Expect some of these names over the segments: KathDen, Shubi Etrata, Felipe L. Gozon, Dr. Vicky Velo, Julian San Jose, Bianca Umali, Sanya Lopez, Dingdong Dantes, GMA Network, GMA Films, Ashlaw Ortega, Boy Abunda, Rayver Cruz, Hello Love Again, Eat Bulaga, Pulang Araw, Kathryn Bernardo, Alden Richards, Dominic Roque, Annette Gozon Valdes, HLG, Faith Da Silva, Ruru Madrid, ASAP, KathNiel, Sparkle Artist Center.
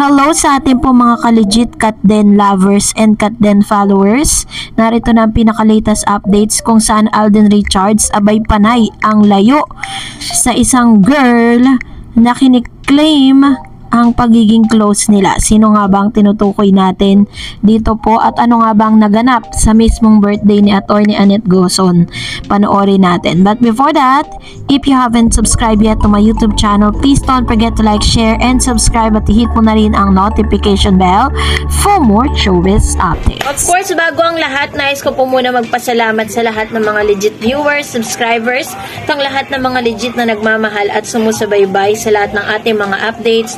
Hello sa ating po mga ka-legit KathDen lovers and KathDen followers. Narito na ang pinakalatest updates kung saan Alden Richards abay panay ang layo sa isang girl na kiniklaim ang pagiging close nila. Sino nga bang tinutukoy natin dito po at ano nga bang naganap sa mismong birthday ni Attorney Annette Gozon? Panoorin natin. But before that, if you haven't subscribed yet to my YouTube channel, please don't forget to like, share, and subscribe at hit mo na rin ang notification bell for more showbiz updates. Of course, bago ang lahat, nais ko po muna magpasalamat sa lahat ng mga legit viewers, subscribers, at lahat ng mga legit na nagmamahal at sumusubaybay sa lahat ng ating mga updates.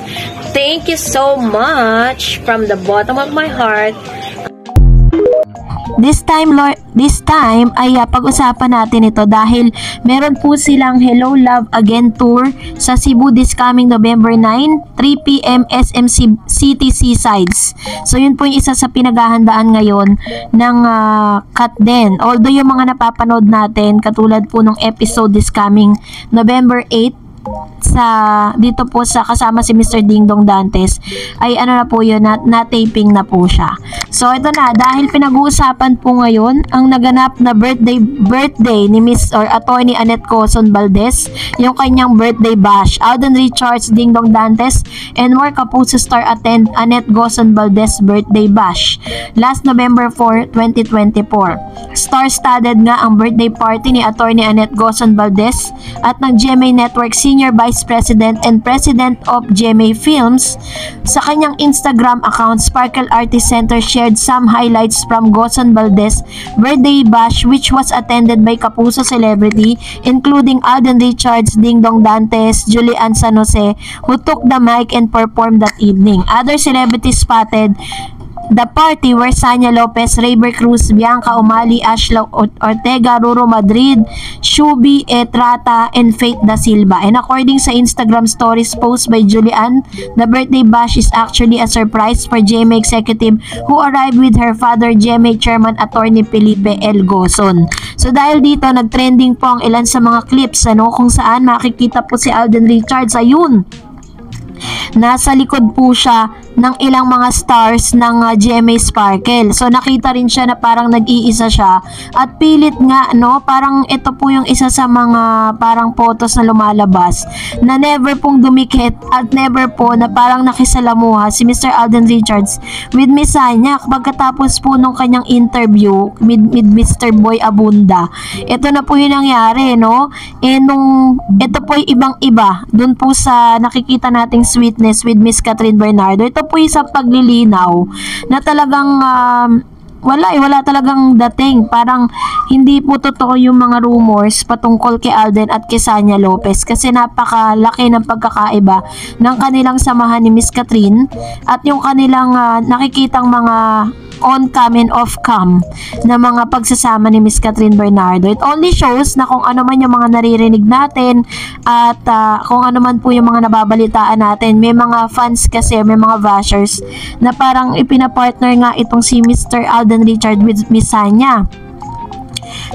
Thank you so much from the bottom of my heart. This time ay pag-usapan natin ito dahil meron po silang Hello Love Again tour sa Cebu this coming November 9, 3 p.m. SMC City Seasides. So yun po yung isa sa pinaghahandaan ngayon ng KathDen. Although yung mga napapanood natin katulad po ng episode this coming November 8 dito po sa kasama si Mr. Dingdong Dantes ay ano na po yun, na-taping na po siya. So ito na, dahil pinag-uusapan po ngayon ang naganap na birthday ni Miss or Attorney Annette Gozon Valdes, yung kanyang birthday bash. Alden Richards, Dingdong Dantes and more Kapuso Star attend Annette Gozon Valdes birthday bash last November 4, 2024. Star-studded nga ang birthday party ni Attorney Annette Gozon Valdes at ng GMA Network Senior Vice President and President of GMA Films. Sa kanyang Instagram account, Sparkle Artist Center shared some highlights from Gozon Valdes birthday bash which was attended by Kapuso celebrity including Alden Richards, Dingdong Dantes, Julian San Jose who took the mic and performed that evening. Other celebrities spotted the party were Sanya Lopez, Rayver Cruz, Bianca Umali, Ashlaw Ortega, Ruru Madrid, Shubi Etrata, and Faith Da Silva. And according sa Instagram stories post by Julian, the birthday bash is actually a surprise for GMA executive who arrived with her father, GMA chairman, attorney Felipe L. Gozon. So dahil dito, nagtrending po ang ilan sa mga clips kung saan makikita po si Alden Richards. Ayun, nasa likod po siya ng ilang mga stars ng GMA Sparkle. So nakita rin siya na parang nag-iisa siya at pilit nga parang ito po yung isa sa mga parang photos na lumalabas na never pong dumikit at never po na parang nakisalamuha si Mr. Alden Richards with Miss Sanya pagkatapos po nung kanyang interview with Mr. Boy Abunda. Ito na po yung nangyari ito po yung ibang-iba dun po sa nakikita nating sweetness with Miss Kathryn Bernardo. Ito po isang paglilinaw na talagang wala talagang dating. Parang hindi po totoo yung mga rumors patungkol kay Alden at kay Sanya Lopez kasi napakalaki ng pagkakaiba ng kanilang samahan ni Miss Kathryn at yung kanilang nakikitang mga on-cam and off-cam na mga pagsasama ni Miss Kathryn Bernardo. It only shows na kung ano man yung mga naririnig natin at kung ano man po yung mga nababalitaan natin. May mga fans kasi, may mga bashers na parang ipinapartner nga itong si Mr. Alden Richard with Miss Sanya.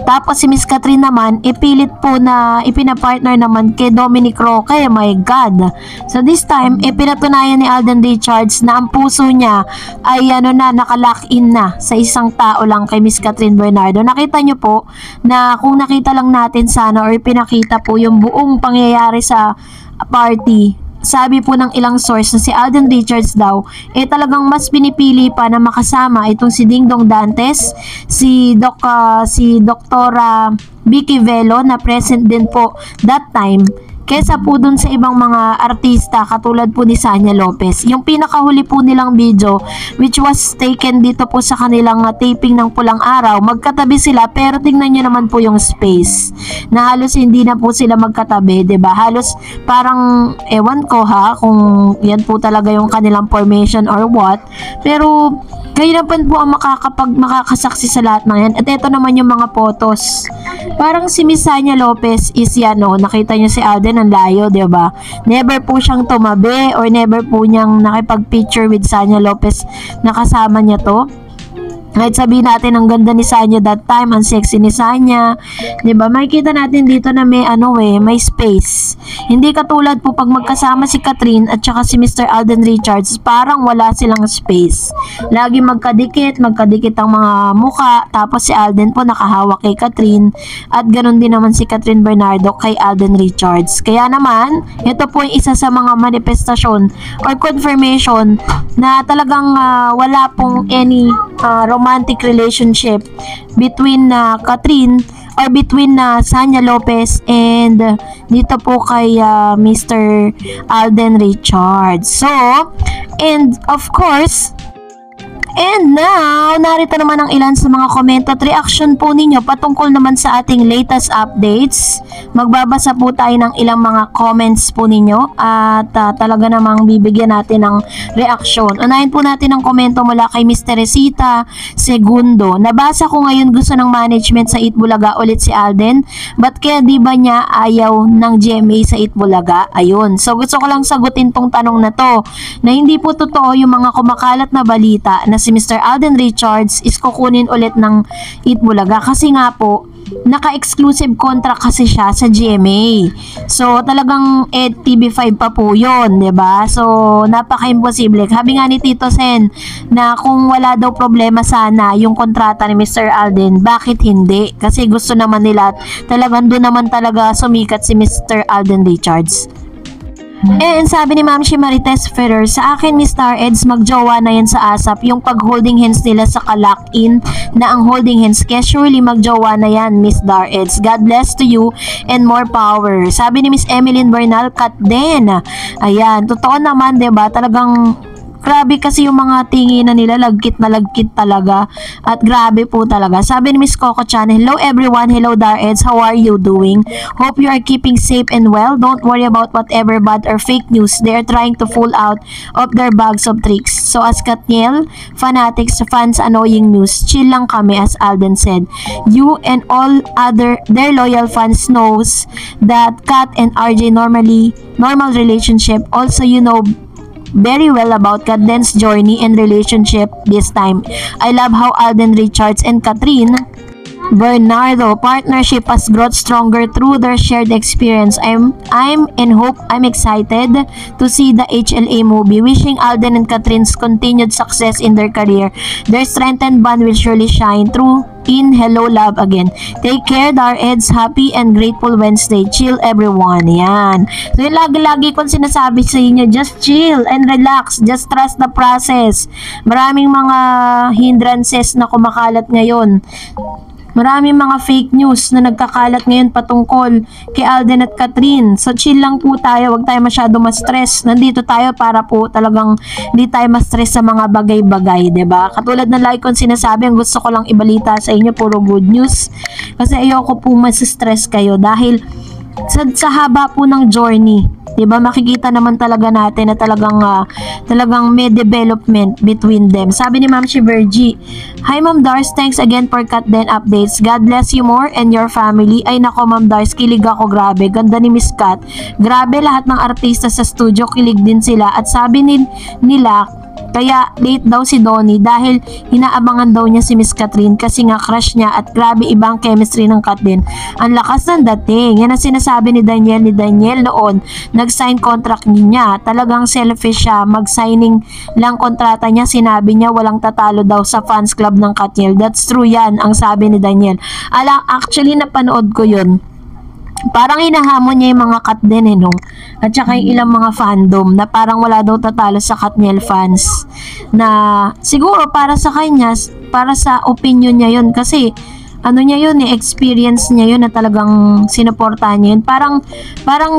Tapos si Miss Kathryn naman ipilit po na ipinapartner naman kay Dominic Roque. My God. So this time ipinatunayan ni Alden Richards na ang puso niya ay nakalock in na sa isang tao lang kay Miss Kathryn Bernardo. Nakita nyo po na kung nakita lang natin sana or pinakita po yung buong pangyayari sa party. Sabi po ng ilang source na si Alden Richards daw talagang mas pinipili pa na makasama itong si Dingdong Dantes, si Dr. Vicky Velo na present din po that time kesa po dun sa ibang mga artista katulad po ni Sanya Lopez. Yung pinakahuli po nilang video which was taken dito po sa kanilang taping ng Pulang Araw, magkatabi sila pero tingnan nyo naman po yung space na halos hindi na po sila magkatabi, diba? Halos parang ewan ko kung yan po talaga yung kanilang formation or what, pero kayo naman po ang makakasaksi sa lahat ng yan. At eto naman yung mga photos. Parang si Miss Sanya Lopez is nakita nyo si Alden ang layo, diba? Never po siyang tumabi or never po niyang nakipag-picture with Sanya Lopez na kasama niya to. Kahit sabihin natin ang ganda ni Sanya that time, ang sexy ni Sanya, 'di ba? Makikita natin dito na may ano may space. Hindi katulad po pag magkasama si Kathryn at saka si Mr. Alden Richards, parang wala silang space. Lagi magkadikit ang mga mukha, tapos si Alden po nakahawak kay Kathryn at ganun din naman si Kathryn Bernardo kay Alden Richards. Kaya naman, ito po yung isa sa mga manifestasyon or confirmation na talagang wala pong any romantic relationship between Kathryn or between Sanya Lopez and dito po kay Mr. Alden Richards. So, and of course, and now, narito naman ang ilan sa mga comment at reaction po ninyo patungkol naman sa ating latest updates. Magbabasa po tayo ng ilang mga comments po ninyo at talaga namang bibigyan natin ng reaction. Unahin po natin ang komento mula kay Mr. Resita Segundo. Nabasa ko ngayon gusto ng management sa Eat Bulaga ulit si Alden. Ba't kaya di ba niya ayaw ng GMA sa Eat Bulaga? Ayun. So gusto ko lang sagutin tong tanong na to na hindi po totoo yung mga kumakalat na balita na si Mr. Alden Richards is kukunin ulit ng Eat Bulaga kasi nga po naka-exclusive contract kasi siya sa GMA. So talagang TV5 pa po yun, 'di ba? So napaka-imposible. Sabi nga ni Tito Sen na kung wala daw problema sana yung kontrata ni Mr. Alden, bakit hindi? Kasi gusto naman nila, talagang doon naman talaga sumikat si Mr. Alden Richards. And sabi ni Ma'am si Marites Ferrer, sa akin ni Star Eds, magjowa na yan sa ASAP. Yung pag-holding hands nila sa ka-lock-in na ang holding hands, kaya surely magjowa na yan, Miss Star Eds. God bless to you and more power. Sabi ni Miss Emeline Bernal, KathDen. Ayan, totoo naman, diba? Talagang grabe kasi yung mga tinginan nila, lagkit na lagkit talaga. At grabe po talaga. Sabi ni Miss Coco Chan, hello everyone, hello Dareds, how are you doing? Hope you are keeping safe and well. Don't worry about whatever bad or fake news they are trying to fool out of their bags of tricks. So as KathNiel, fanatics, fans, annoying news, chill lang kami as Alden said. You and all other, their loyal fans knows that Kat and RJ normal relationship. Also you know very well about KathDen's journey and relationship this time. I love how Alden Richards and Kathryn Bernardo partnership has grown stronger through their shared experience. I'm excited to see the HLA movie. Wishing Alden and Kathryn's continued success in their career. Their strengthened bond will surely shine through in Hello Love Again. Take care, Dareds. Happy and grateful Wednesday. Chill everyone. Yan. So yung lagi-lagi kong sinasabi sa inyo, just chill and relax. Just trust the process. Maraming mga hindrances na kumakalat ngayon. Maraming mga fake news na nagkakalat ngayon patungkol kay Alden at Kathryn. So chill lang po tayo, huwag tayo masyado ma-stress. Nandito tayo para po talagang hindi tayo ma-stress sa mga bagay-bagay, 'di ba? Katulad ng like kong sinasabi, ang gusto ko lang ibalita sa inyo puro good news. Kasi ayoko po ma-stress kayo dahil sa haba po ng journey, 'di ba? Makikita naman talaga natin na talagang may development between them. Sabi ni Ma'am si Virgie, hi Ma'am Dars, thanks again for KathDen updates. God bless you more and your family. Ay nako Ma'am Dars, kilig ako, grabe. Ganda ni Miss Kat. Grabe lahat ng artista sa studio, kilig din sila. At sabi nila, kaya late daw si Donnie dahil inaabangan daw niya si Miss Kathryn kasi nga crush niya at grabe ibang chemistry ng KathDen. Ang lakas ng dating. Yan ang sinasabi ni Daniel noon. Nag-sign contract niya. Talagang selfish siya. Mag-signing lang kontrata niya. Sinabi niya walang tatalo daw sa fans club ng KathNiel. That's true yan, ang sabi ni Daniel. Alang, actually napanood ko yun. Parang hinahamon niya yung mga KathDen eh, no? At saka yung ilang mga fandom na parang wala daw tatalo sa KathNiel fans na siguro para sa kanya, para sa opinion niya yun kasi ano niya yun eh, experience niya yun na talagang sinuportahan niya yun. Parang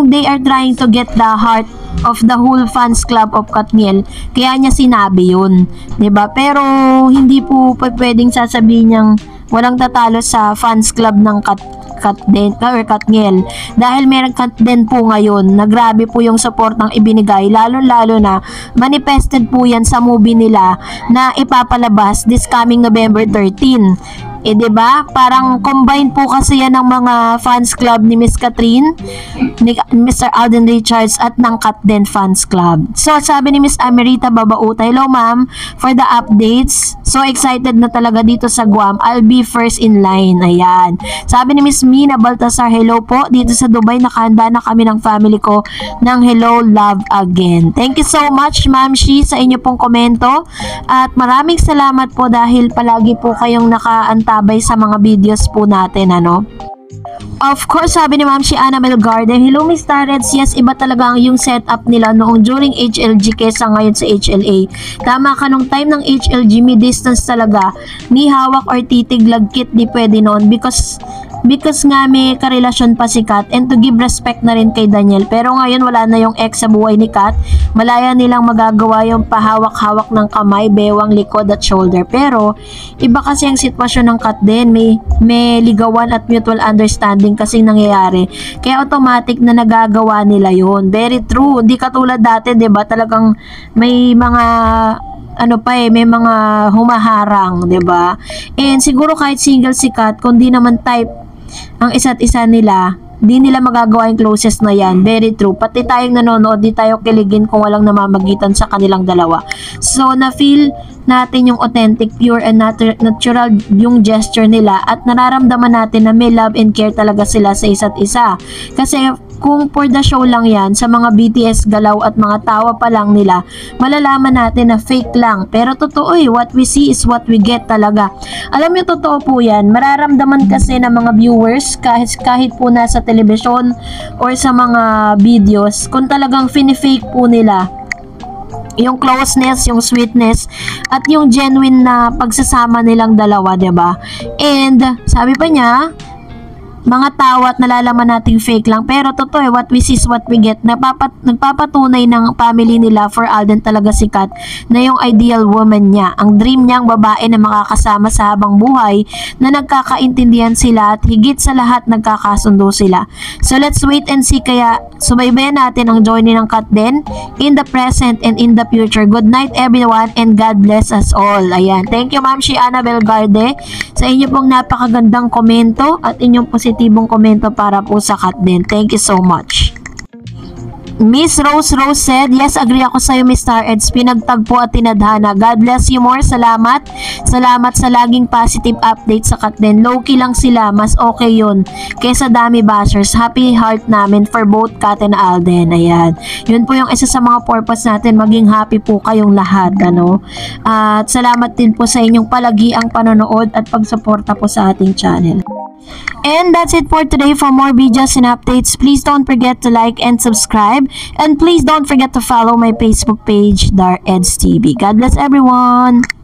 they are trying to get the heart of the whole fans club of KathNiel. Kaya niya sinabi yun, diba? Pero hindi po pwedeng sasabihin niyang walang tatalo sa fans club ng KathDen or KathNiel dahil meron KathDen po ngayon na grabe po yung support ng ibinigay, lalo na manifested po yan sa movie nila na ipapalabas this coming November 13. Eh, diba? Parang combine po kasi yan ng mga fans club ni Miss Kathryn, ni Mr. Alden Richards at ng KathDen fans club. So, sabi ni Miss Amerita Babauta, hello ma'am, for the updates. So excited na talaga dito sa Guam. I'll be first in line. Ayan. Sabi ni Miss Mina Baltasar, hello po. Dito sa Dubai, nakahanda na kami ng family ko ng Hello Love Again. Thank you so much, Ma'am Shi, sa inyo pong komento. At maraming salamat po dahil palagi po kayong nakaantabay sa mga videos po natin, ano? Of course, sabi ni Ma'am si Ana Melgarde, hello Miss Tarets, yes, iba talaga ang yung setup nila noong during HLG kesa ngayon sa HLA. Tama ka, nung time ng HLG, may distance talaga, ni hawak or titig, lagkit, di pwede noon because nga may karelasyon pa si Kat, and to give respect na rin kay Daniel. Pero ngayon wala na yung ex sa buhay ni Kat, malaya nilang magagawa yung pahawak-hawak ng kamay, bewang, likod at shoulder. Pero iba kasi ang sitwasyon ng Kat din, may ligawan at mutual understanding kasing nangyayari, kaya automatic na nagagawa nila yun. Very true, hindi katulad dati, diba, talagang may mga may mga humaharang, diba? And siguro kahit single si Kat, kung di naman type ang isa't isa nila, di nila magagawa yung closest na yan. Very true. Pati tayong nanonood, di tayo kiligin kung walang namamagitan sa kanilang dalawa. So, na-feel natin yung authentic, pure, and natural yung gesture nila, at nararamdaman natin na may love and care talaga sila sa isa't isa. Kasi kung for the show lang yan, sa mga BTS galaw at mga tawa pa lang nila, malalaman natin na fake lang. Pero totoo eh, what we see is what we get talaga. Alam niyo, totoo po yan. Mararamdaman kasi ng mga viewers, kahit po nasa television or sa mga videos, kung talagang fini-fake po nila yung closeness, yung sweetness at yung genuine na pagsasama nilang dalawa, diba? And sabi pa niya, mga tawa at nalalaman nating fake lang, pero totoo eh, what we see is what we get. Nagpapatunay ng family nila for Alden talaga si Kat na yung ideal woman niya, ang dream niyang babae na makakasama sa habang buhay, na nagkakaintindihan sila at higit sa lahat nagkakasundo sila. So let's wait and see, kaya subaybayan natin ang journey ng KathDen in the present and in the future. Good night everyone and God bless us all. Ayan, thank you Ma'am si Annabel Garde sa inyo pong napakagandang komento at inyong positibong komento para po sa KathDen. Thank you so much. Miss Rose said, yes, agree ako sa'yo Mr. Eds, pinagtagpo at tinadhana. God bless you more, salamat. Salamat sa laging positive update sa KathDen. Low-key lang sila, mas okay yun kesa dami bashers. Happy heart namin for both Kat and Alden. Ayan, yun po yung isa sa mga purpose natin, maging happy po kayong lahat, ano? At salamat din po sa inyong palagiang panonood at pagsuporta po sa ating channel. And that's it for today. For more videos and updates, please don't forget to like and subscribe. And please don't forget to follow my Facebook page, DarEdsTV. God bless everyone!